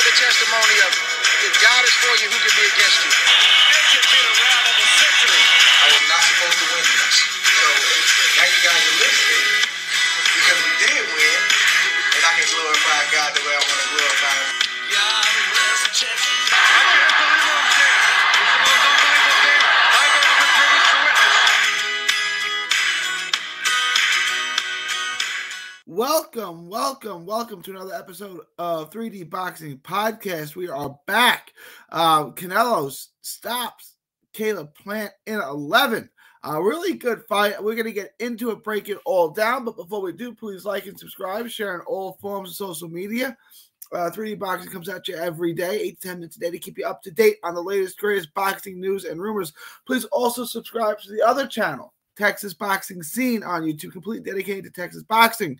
another testimony of if God is for you, who can be against you? This could be the round of the century. I was not supposed to win this. So now you guys are listening because we did win, and I can glorify God the way I want to glorify Him. Yeah, I'm blessed, Jesse. I can't believe what I'm saying. It's the most unbelievable thing I've ever been privileged to witness. Welcome to another episode of 3D Boxing Podcast. We are back. Canelo stops Caleb Plant in 11. A really good fight. We're going to get into it, break it all down. But before we do, please like and subscribe, share on all forms of social media. 3D Boxing comes at you every day, 8 to 10 minutes a day, to keep you up to date on the latest, greatest boxing news and rumors. Please also subscribe to the other channel, Texas Boxing Scene on YouTube, completely dedicated to Texas boxing.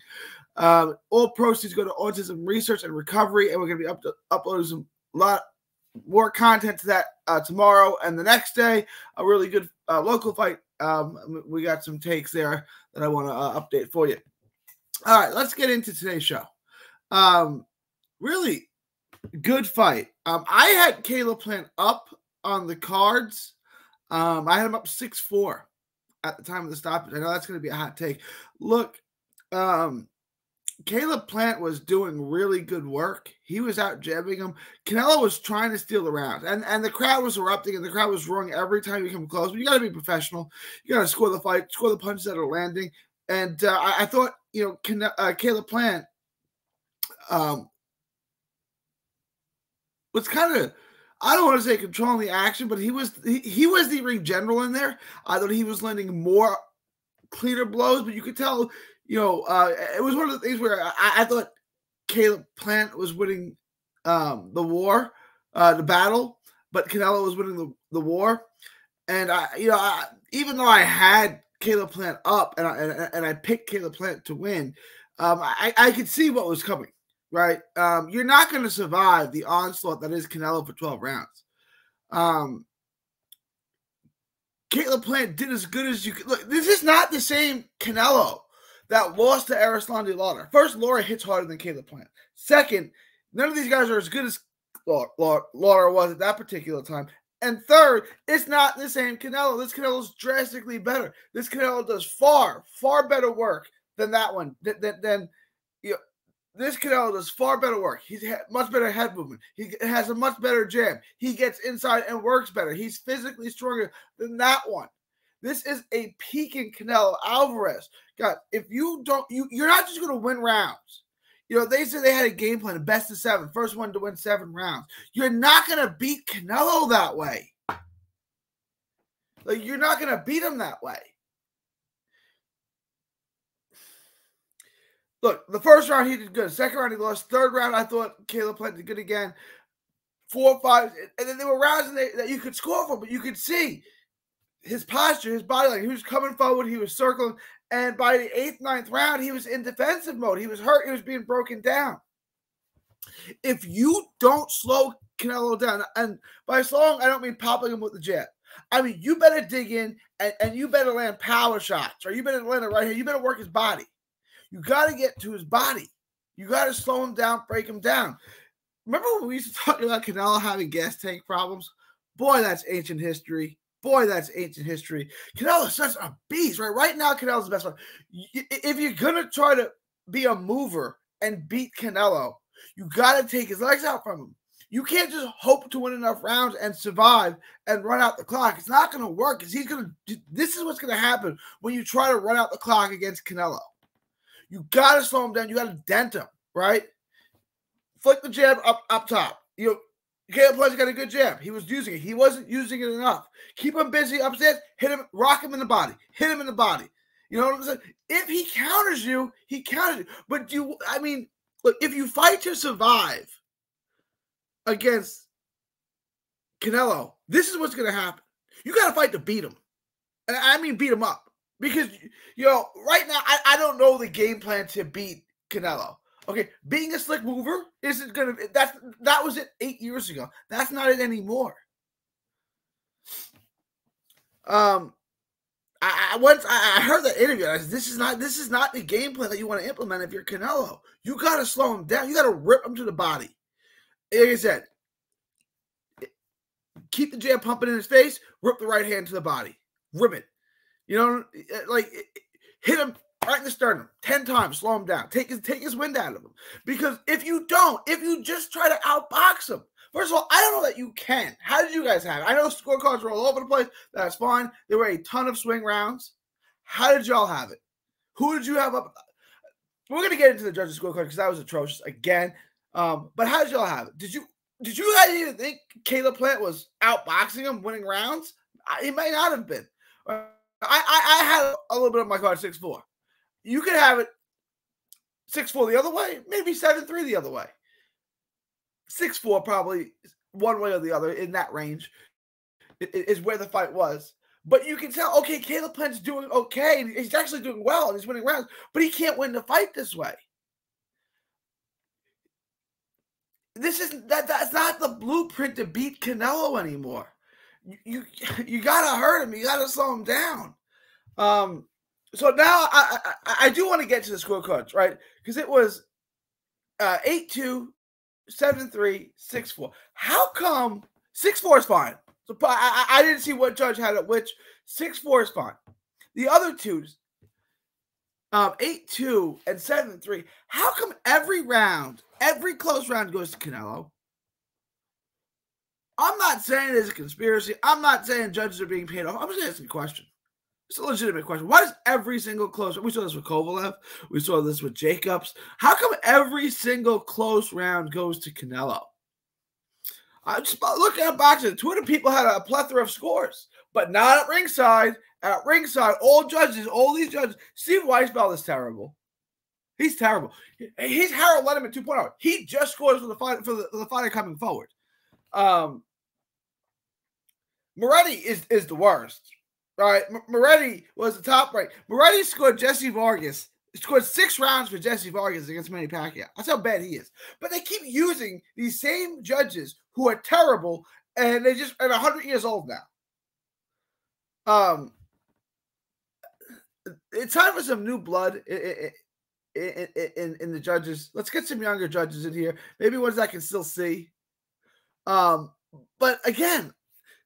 All proceeds go to autism research and recovery, and we're going to be uploading some lot more content to that tomorrow and the next day. A really good local fight. We got some takes there that I want to update for you. All right, let's get into today's show. Really good fight. I had Caleb Plant up on the cards. I had him up 6-4 at the time of the stoppage. I know that's going to be a hot take. Look, Caleb Plant was doing really good work. He was out jabbing him. Canelo was trying to steal the round, and the crowd was erupting, and the crowd was roaring every time you come close. But you got to be professional. You got to score the fight, score the punches that are landing. And I thought, you know, Caleb Plant was kind of, I don't want to say controlling the action, but he was the ring general in there. I thought he was landing more cleaner blows, but you could tell, you know, it was one of the things where I thought Caleb Plant was winning the battle, but Canelo was winning the war. And I even though I had Caleb Plant up and I picked Caleb Plant to win, I could see what was coming. Right, you're not going to survive the onslaught that is Canelo for 12 rounds. Caleb Plant did as good as you could. Look, this is not the same Canelo that lost to Erislandy Lara. First, Lara hits harder than Caleb Plant. Second, none of these guys are as good as Lara was at that particular time. And third, it's not the same Canelo. This Canelo's drastically better. This Canelo does far, far better work than that one. Than you know, this Canelo does far better work. He's had much better head movement. He has a much better jab. He gets inside and works better. He's physically stronger than that one. This is a peak in Canelo Alvarez. God, if you don't, you're not just going to win rounds. You know, they said they had a game plan, a best of 7, first one to win 7 rounds. You're not going to beat Canelo that way. Like, you're not going to beat him that way. Look, the first round he did good. Second round he lost. Third round I thought Caleb Plant did good again. 4, 5, and then there were rounds that you could score from, but you could see his posture, his body language. He was coming forward, he was circling, and by the 8th, 9th round he was in defensive mode. He was hurt. He was being broken down. If you don't slow Canelo down, and by slowing I don't mean popping him with the jab. I mean you better dig in and you better land power shots, or you better land it right here. You better work his body. You got to get to his body. You got to slow him down, break him down. Remember when we used to talk about Canelo having gas tank problems? Boy, that's ancient history. Boy, that's ancient history. Canelo is such a beast, right? Right now, Canelo's the best one. If you're going to try to be a mover and beat Canelo, you got to take his legs out from him. You can't just hope to win enough rounds and survive and run out the clock. It's not going to work. Because this is what's going to happen when you try to run out the clock against Canelo. You got to slow him down. You got to dent him, right? Flick the jab up top. You know, Caleb Plant's got a good jab. He was using it. He wasn't using it enough. Keep him busy upstairs. Hit him. Rock him in the body. Hit him in the body. You know what I'm saying? If he counters you, he counters you. But I mean, look, if you fight to survive against Canelo, this is what's going to happen. You got to fight to beat him. And I mean beat him up. Because, you know, right now, I don't know the game plan to beat Canelo. Okay, being a slick mover isn't going to – that was it 8 years ago. That's not it anymore. I heard that interview. I said, this is not the game plan that you want to implement if you're Canelo. You got to slow him down. You got to rip him to the body. like I said, keep the jab pumping in his face, rip the right hand to the body, rip it. You know, like hit him right in the sternum 10 times, slow him down, take his wind out of him. Because if you don't, if you just try to outbox him, first of all, I don't know that you can. How did you guys have it? I know scorecards are all over the place. That's fine. There were a ton of swing rounds. How did y'all have it? Who did you have up? We're going to get into the judges' scorecard because that was atrocious again. But how did y'all have it? Did you guys even think Caleb Plant was outboxing him, winning rounds? He might not have been. I had a little bit of my card 6-4. You could have it 6-4 the other way, maybe 7-3 the other way. 6-4 probably one way or the other in that range is where the fight was. But you can tell, okay, Caleb Plant's doing okay. He's actually doing well and he's winning rounds, but he can't win the fight this way. This isn't that's not the blueprint to beat Canelo anymore. You gotta hurt him. You gotta slow him down. So now I do want to get to the scorecards, right? Because it was 8-2, 7-3, 6-4. How come 6-4 is fine? So I didn't see what judge had it, which 6-4 is fine. The other two, 8-2 and 7-3, how come every round, every close round goes to Canelo? I'm not saying it's a conspiracy. I'm not saying judges are being paid off. I'm just asking a question. It's a legitimate question. Why does every single close? We saw this with Kovalev. We saw this with Jacobs. How come every single close round goes to Canelo? I just look at boxing. Twitter people had a plethora of scores, but not at ringside. At ringside, all these judges. Steve Weisbel is terrible. He's terrible. He's Harold Letterman 2.0. He just scores for the fighter coming forward. Moretti is the worst. All right, Moretti was the top right. Moretti scored Jesse Vargas. Scored 6 rounds for Jesse Vargas against Manny Pacquiao. That's how bad he is. But they keep using these same judges who are terrible, and they just are 100 years old now. It's time for some new blood in the judges. Let's get some younger judges in here. Maybe ones I can still see. But again,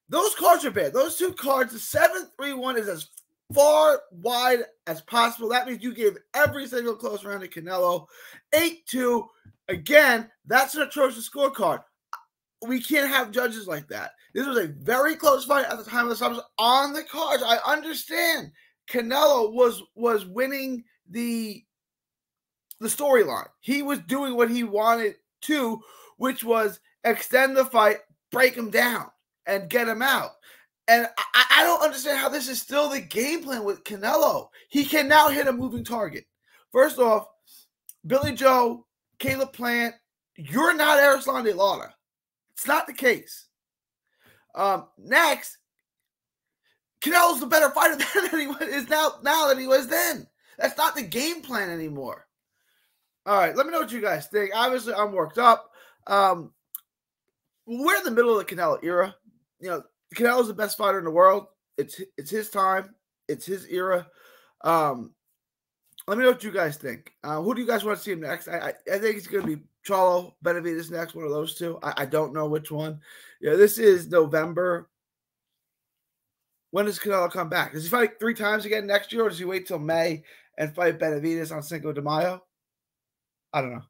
those cards are bad. Those two cards, the 7-3-1 is as far wide as possible. That means you give every single close round to Canelo. 8-2, again, that's an atrocious scorecard. We can't have judges like that. This was a very close fight at the time of the subs on the cards. I understand Canelo was winning the storyline. He was doing what he wanted to, which was extend the fight, break him down, and get him out. And I don't understand how this is still the game plan with Canelo. He can now hit a moving target. First off, Billy Joe, Caleb Plant, you're not Erislandy Lara. It's not the case. Next, Canelo's the better fighter than he is now than he was then. That's not the game plan anymore. All right, let me know what you guys think. Obviously, I'm worked up. We're in the middle of the Canelo era. You know, Canelo's the best fighter in the world. It's his time. It's his era. Let me know what you guys think. Who do you guys want to see him next? I think it's going to be Charlo Benavides next, one of those two. I don't know which one. Yeah, this is November. When does Canelo come back? Does he fight 3 times again next year, or does he wait till May and fight Benavides on Cinco de Mayo? I don't know.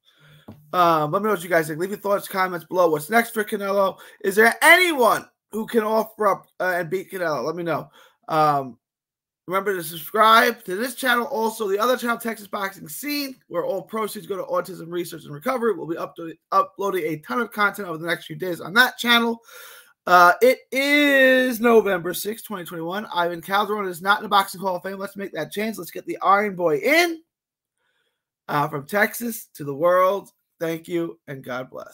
Let me know what you guys think. Leave your thoughts, comments below. What's next for Canelo? Is there anyone who can offer up and beat Canelo? Let me know. Remember to subscribe to this channel. Also, the other channel, Texas Boxing Scene, where all proceeds go to autism research and recovery. We'll be uploading a ton of content over the next few days on that channel. It is November 6, 2021. Ivan Calderon is not in the Boxing Hall of Fame. Let's make that change. Let's get the Iron Boy in. From Texas to the world, thank you and God bless.